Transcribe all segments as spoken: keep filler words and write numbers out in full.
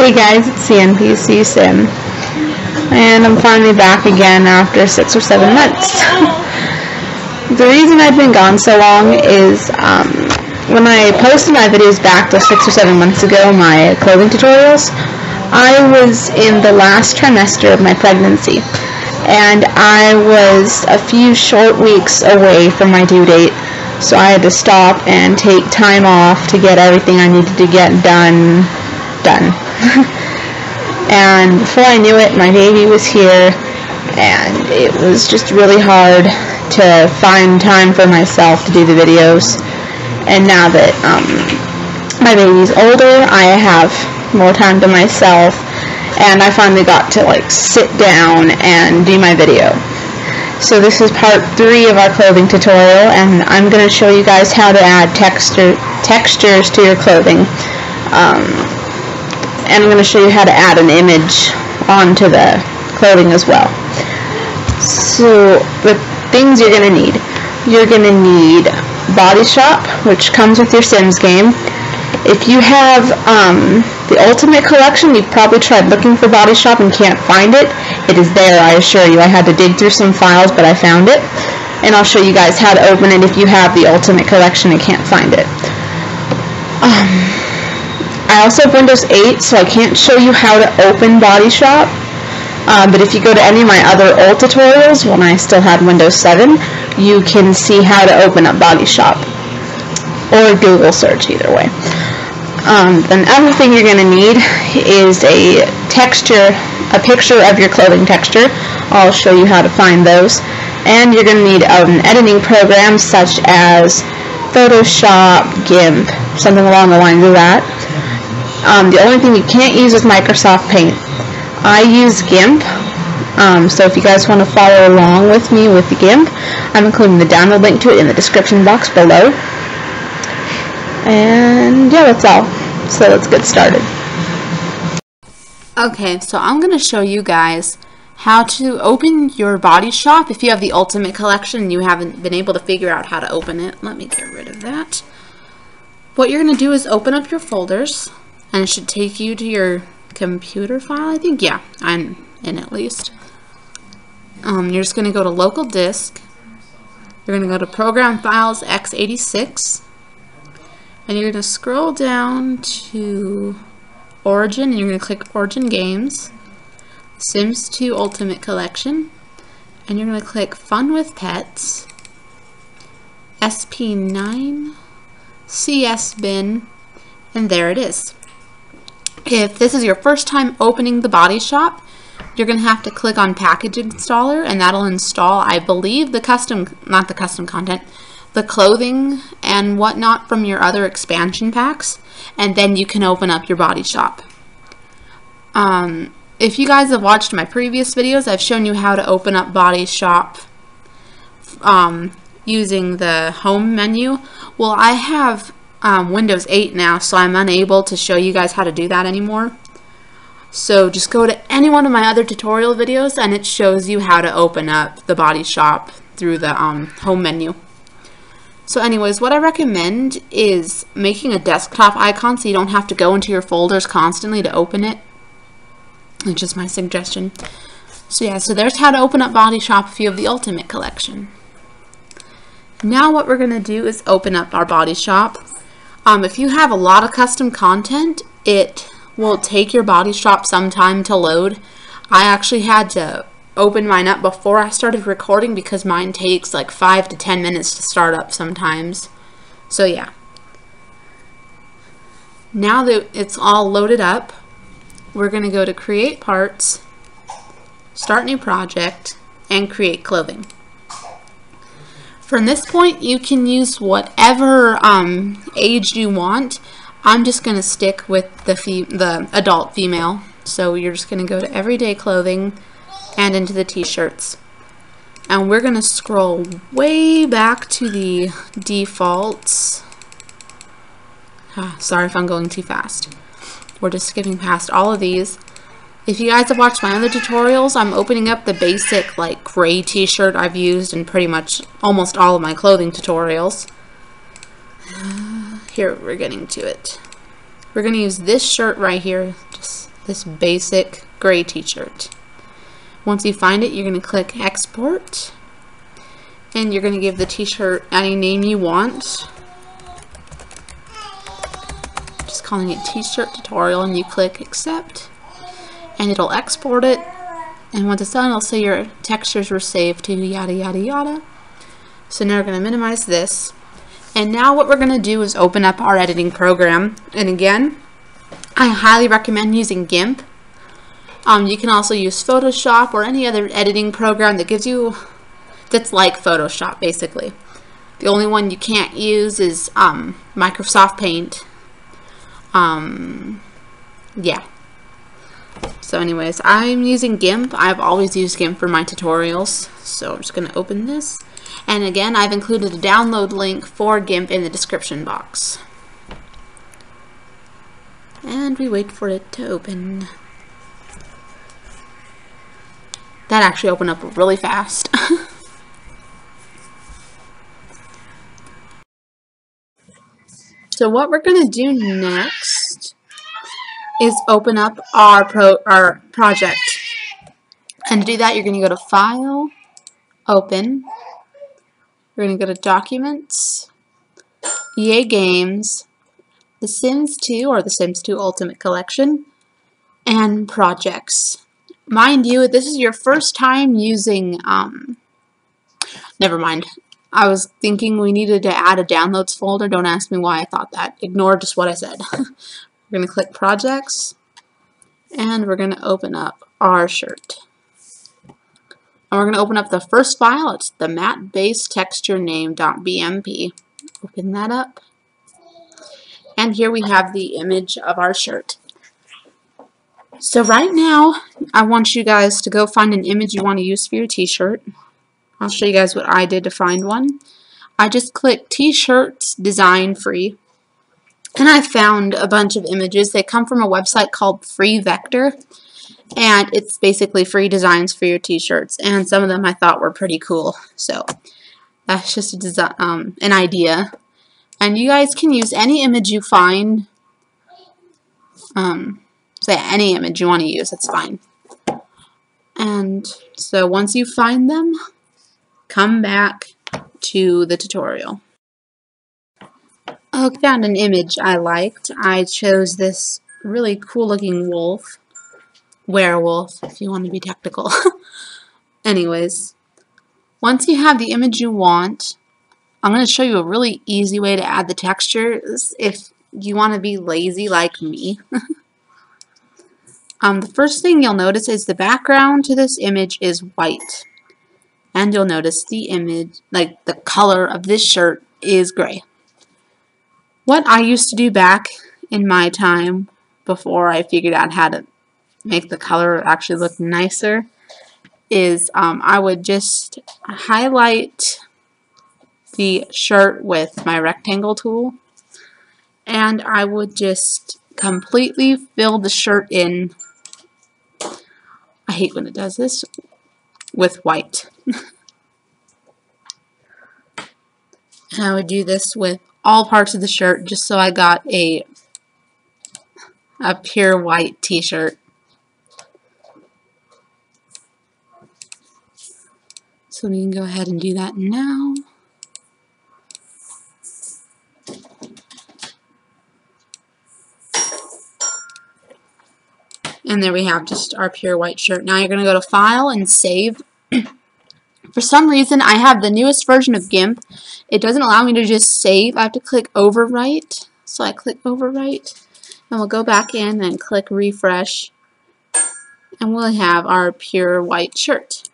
Hey guys, it's the N P C Sim, and I'm finally back again after six or seven months. The reason I've been gone so long is um, when I posted my videos back to six or seven months ago, my clothing tutorials, I was in the last trimester of my pregnancy, and I was a few short weeks away from my due date, so I had to stop and take time off to get everything I needed to get done. done. And before I knew it, my baby was here, and it was just really hard to find time for myself to do the videos. And now that um, my baby's older, I have more time to myself, and I finally got to like sit down and do my video. So this is part three of our clothing tutorial, and I'm going to show you guys how to add texture textures to your clothing. Um, and I'm going to show you how to add an image onto the clothing as well. So the things you're going to need. You're going to need Body Shop, which comes with your Sims game. If you have um, the Ultimate Collection, you've probably tried looking for Body Shop and can't find it. It is there, I assure you. I had to dig through some files, but I found it. And I'll show you guys how to open it if you have the Ultimate Collection and can't find it. Um... I also have Windows eight, so I can't show you how to open Body Shop, um, but if you go to any of my other old tutorials, when I still had Windows seven, you can see how to open up Body Shop, or Google search, either way. Um, another thing you're going to need is a texture, a picture of your clothing texture. I'll show you how to find those. And you're going to need an editing program such as Photoshop, GIMP, something along the lines of that. Um, the only thing you can't use is Microsoft Paint. I use GIMP, um, so if you guys want to follow along with me with the GIMP, I'm including the download link to it in the description box below. And yeah, that's all. So let's get started. Okay, so I'm going to show you guys how to open your Body Shop if you have the Ultimate Collection and you haven't been able to figure out how to open it. Let me get rid of that. What you're going to do is open up your folders. And it should take you to your computer file, I think. Yeah, I'm in at least. Um, you're just going to go to local disk. You're going to go to program files x eighty-six. And you're going to scroll down to Origin. And you're going to click Origin Games. Sims two Ultimate Collection. And you're going to click Fun with Pets. S P nine. C S Bin. And there it is. If this is your first time opening the Body Shop, you're going to have to click on Package Installer, and that'll install, I believe, the custom, not the custom content, the clothing and whatnot from your other expansion packs, and then you can open up your Body Shop. Um, if you guys have watched my previous videos, I've shown you how to open up Body Shop um, using the home menu. Well, I have Um, Windows eight now, so I'm unable to show you guys how to do that anymore. So just go to any one of my other tutorial videos and it shows you how to open up the Body Shop through the um, home menu. So anyways, what I recommend is making a desktop icon so you don't have to go into your folders constantly to open it. It's just my suggestion. So yeah, so there's how to open up Body Shop if you have the Ultimate Collection. Now what we're going to do is open up our Body Shop. Um, if you have a lot of custom content, it will take your Body Shop some time to load. I actually had to open mine up before I started recording because mine takes like five to ten minutes to start up sometimes. So yeah. Now that it's all loaded up, we're going to go to Create Parts, Start New Project, and Create Clothing. From this point, you can use whatever um, age you want. I'm just going to stick with the, fe the adult female. So you're just going to go to everyday clothing and into the t-shirts. And we're going to scroll way back to the defaults. Ah, sorry if I'm going too fast. We're just skipping past all of these. If you guys have watched my other tutorials, I'm opening up the basic like gray t-shirt I've used in pretty much almost all of my clothing tutorials. Uh, here we're getting to it. We're going to use this shirt right here. Just this basic gray t-shirt. Once you find it, you're going to click export, and you're going to give the t-shirt any name you want. Just calling it t-shirt tutorial, and you click accept, and it'll export it. And once it's done, it'll say your textures were saved to yada yada yada. So now we're going to minimize this. And now what we're going to do is open up our editing program. And again, I highly recommend using GIMP. Um, you can also use Photoshop or any other editing program that gives you, that's like Photoshop basically. The only one you can't use is um, Microsoft Paint. Um, yeah. So anyways, I'm using GIMP. I've always used GIMP for my tutorials. So I'm just going to open this. And again, I've included a download link for GIMP in the description box. And we wait for it to open. That actually opened up really fast. So what we're going to do next is open up our, pro our project. And to do that, you're going to go to File, Open. We're going to go to Documents, E A Games, The Sims two or The Sims two Ultimate Collection, and Projects. Mind you, if this is your first time using, um, never mind. I was thinking we needed to add a downloads folder. Don't ask me why I thought that. Ignore just what I said. We're going to click Projects, and we're going to open up our shirt. And we're going to open up the first file. It's the matte base texture name.bmp. Open that up. And here we have the image of our shirt. So right now, I want you guys to go find an image you want to use for your t-shirt. I'll show you guys what I did to find one. I just clicked t-shirts design free. And I found a bunch of images. They come from a website called Free Vector. And it's basically free designs for your t-shirts, and some of them I thought were pretty cool. So that's just a design, um, an idea. And you guys can use any image you find. Um, say any image you want to use, that's fine. And so once you find them, come back to the tutorial. I found an image I liked. I chose this really cool looking wolf. Werewolf, if you want to be technical. Anyways, once you have the image you want, I'm going to show you a really easy way to add the textures if you want to be lazy like me. um, the first thing you'll notice is the background to this image is white. And you'll notice the image, like the color of this shirt is gray. What I used to do back in my time before I figured out how to make the color actually look nicer is um, I would just highlight the shirt with my rectangle tool, and I would just completely fill the shirt in. I hate when it does this with white. And I would do this with all parts of the shirt just so I got a a pure white t-shirt. So we can go ahead and do that now. And there we have just our pure white shirt. Now you're going to go to File and Save. For some reason, I have the newest version of GIMP. It doesn't allow me to just save. I have to click Overwrite. So I click Overwrite. And we'll go back in and click Refresh. And we'll have our pure white shirt.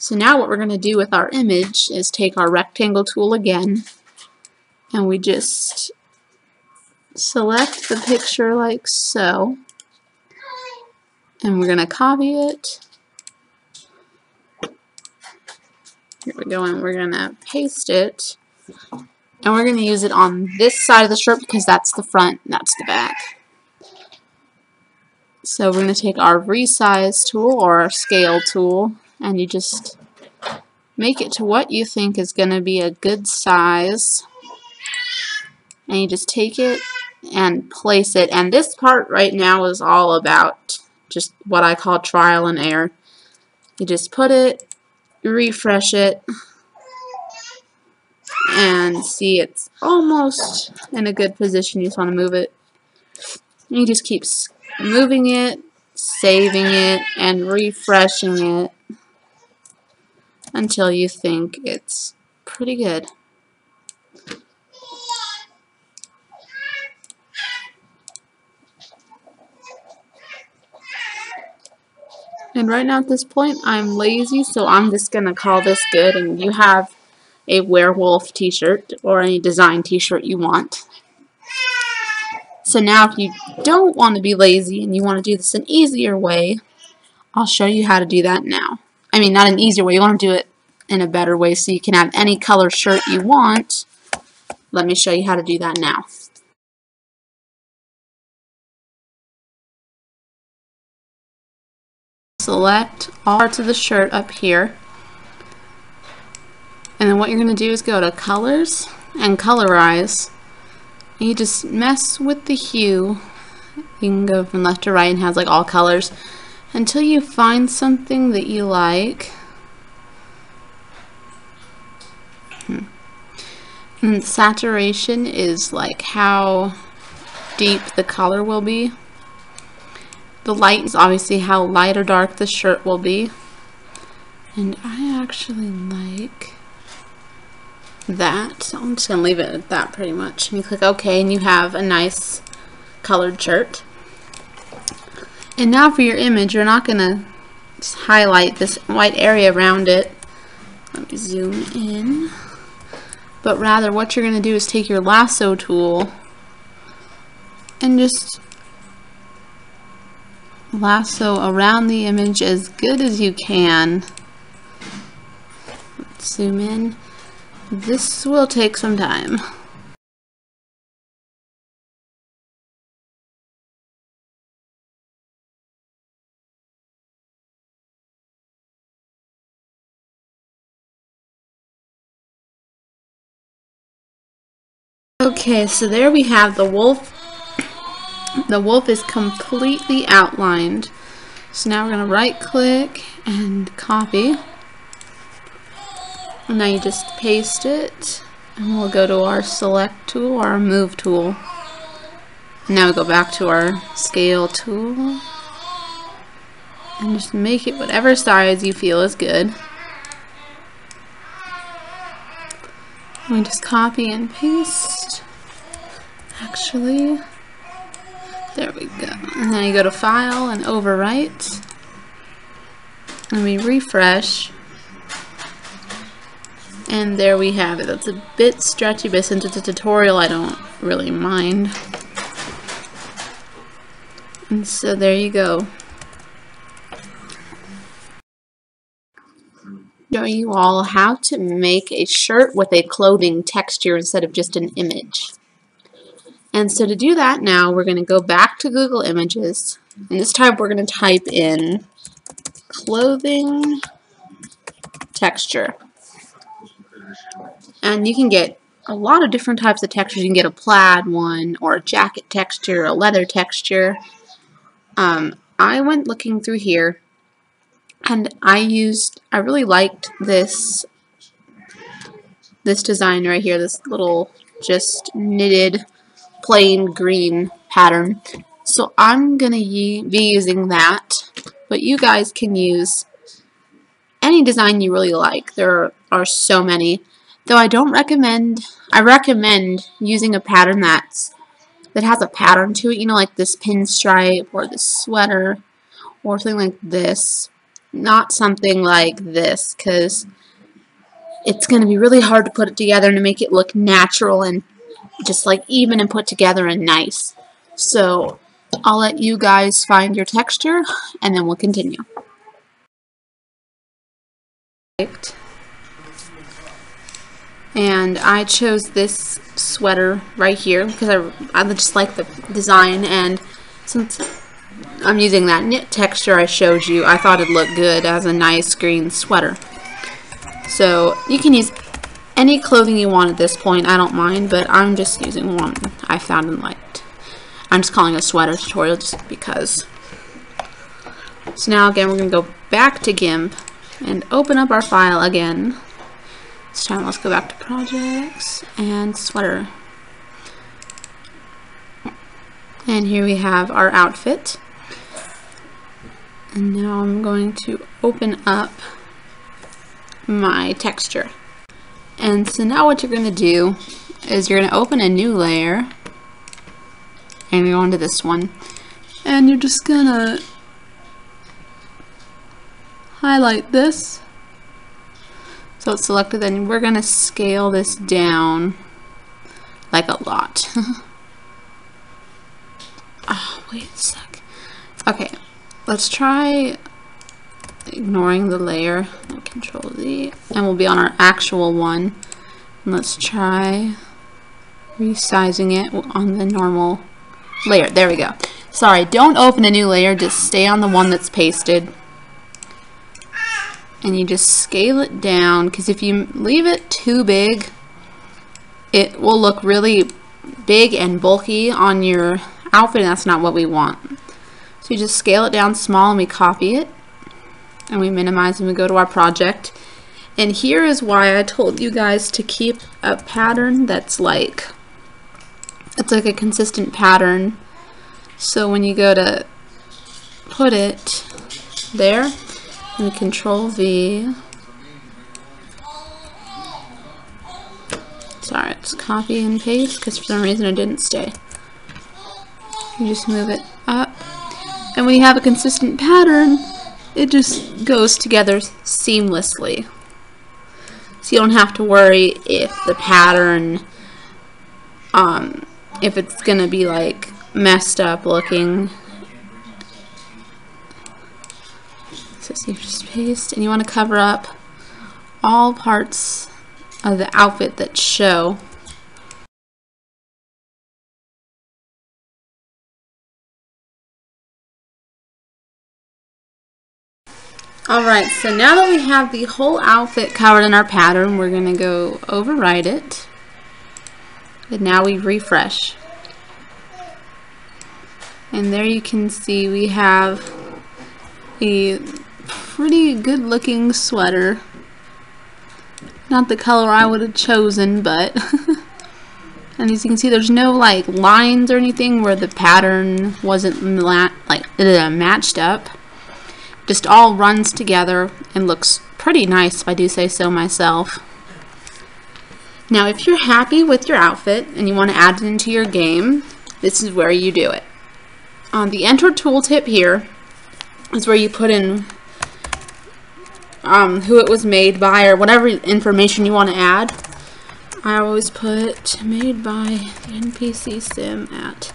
So now what we're going to do with our image is take our rectangle tool again, and we just select the picture like so, and we're going to copy it. Here we go, and we're going to paste it, and we're going to use it on this side of the shirt because that's the front and that's the back. So we're going to take our resize tool or our scale tool, and you just make it to what you think is going to be a good size, and you just take it and place it. And this part right now is all about just what I call trial and error. You just put it, refresh it, and see it's almost in a good position. You just want to move it. You just keep moving it, saving it, and refreshing it until you think it's pretty good. And right now at this point, I'm lazy, so I'm just gonna call this good, and you have a werewolf t-shirt or any design t-shirt you want. So now if you don't want to be lazy and you want to do this an easier way, I'll show you how to do that now. I mean, not an easier way, you want to do it in a better way so you can have any color shirt you want. Let me show you how to do that now. Select all parts of the shirt up here. And then what you're going to do is go to Colors and Colorize. You just mess with the hue. You can go from left to right and has like all colors until you find something that you like. Hmm. And saturation is like how deep the color will be. The light is obviously how light or dark the shirt will be. And I actually like that, so I'm just gonna leave it at that pretty much. And you click OK and you have a nice colored shirt. And now for your image, you're not gonna just highlight this white area around it. Let me zoom in. But rather what you're gonna do is take your lasso tool and just lasso around the image as good as you can. Let's zoom in. This will take some time. Okay, so there we have the wolf. The wolf is completely outlined. So now we're going to right click and copy. Now you just paste it, and we'll go to our select tool, our move tool. Now we go back to our scale tool, and just make it whatever size you feel is good. And we just copy and paste. Actually, there we go. And then you go to File and Overwrite, and we refresh. And there we have it. That's a bit stretchy, but since it's a tutorial, I don't really mind. And so there you go. Show you all how to make a shirt with a clothing texture instead of just an image. And so to do that now, we're going to go back to Google Images. And this time we're going to type in clothing texture. And you can get a lot of different types of textures. You can get a plaid one, or a jacket texture, a leather texture. Um, I went looking through here, and I used, I really liked this, this design right here, this little just knitted plain green pattern. So I'm going to be using that, but you guys can use any design you really like. There are, are so many. Though I don't recommend, I recommend using a pattern that's, that has a pattern to it, you know, like this pinstripe or this sweater or something like this. Not something like this, because it's going to be really hard to put it together and to make it look natural and just like even and put together and nice. So I'll let you guys find your texture and then we'll continue. And I chose this sweater right here because I, I just like the design, and since I'm using that knit texture I showed you, I thought it looked good as a nice green sweater. So you can use any clothing you want at this point, I don't mind, but I'm just using one I found and liked. I'm just calling it a sweater tutorial just because. So now again, we're going to go back to GIMP and open up our file again. This time let's go back to projects and sweater. And here we have our outfit. And now I'm going to open up my texture. And so now what you're going to do is you're going to open a new layer and go onto this one. And you're just going to highlight this so it's selected, and we're going to scale this down like a lot. Oh, wait a sec. Okay, let's try ignoring the layer. Control Z, and we'll be on our actual one. And let's try resizing it on the normal layer. There we go. Sorry, don't open a new layer, just stay on the one that's pasted. And you just scale it down, because if you leave it too big, it will look really big and bulky on your outfit, and that's not what we want. So you just scale it down small, and we copy it, and we minimize, and we go to our project. And here is why I told you guys to keep a pattern that's like, it's like a consistent pattern. So when you go to put it there, and Control V, sorry, it's copy and paste, because for some reason it didn't stay. You just move it up, and when you have a consistent pattern, it just goes together seamlessly. So you don't have to worry if the pattern, um, if it's going to be like messed up looking. So you just paste, and you want to cover up all parts of the outfit that show. Alright, so now that we have the whole outfit covered in our pattern, we're going to go overwrite it. And now we refresh. And there you can see we have a pretty good looking sweater. Not the color I would have chosen, but... and as you can see, there's no like lines or anything where the pattern wasn't la like uh, matched up. Just all runs together and looks pretty nice, if I do say so myself. Now if you're happy with your outfit and you want to add it into your game, this is where you do it. On the enter tooltip here is where you put in um, who it was made by or whatever information you want to add. I always put made by the N P C Sim at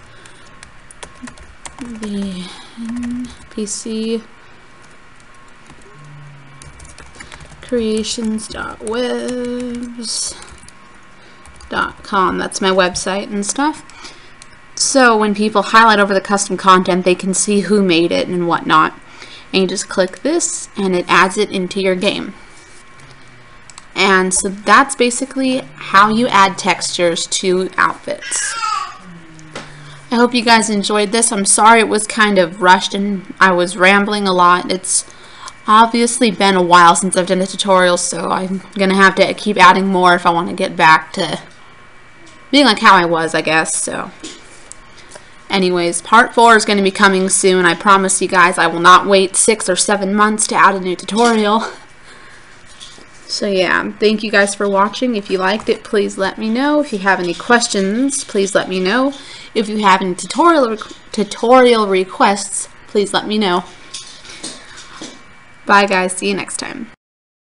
the N P C creations dot webs dot com. That's my website and stuff. So when people highlight over the custom content, they can see who made it and whatnot. And you just click this and it adds it into your game. And so that's basically how you add textures to outfits. I hope you guys enjoyed this. I'm sorry it was kind of rushed and I was rambling a lot. It's obviously been a while since I've done a tutorial, so I'm gonna have to keep adding more if I want to get back to being like how I was, I guess. So anyways, part four is going to be coming soon. I promise you guys I will not wait six or seven months to add a new tutorial. So yeah, thank you guys for watching. If you liked it, please let me know. If you have any questions, please let me know. If you have any tutorial re- tutorial requests, please let me know. Bye guys, see you next time.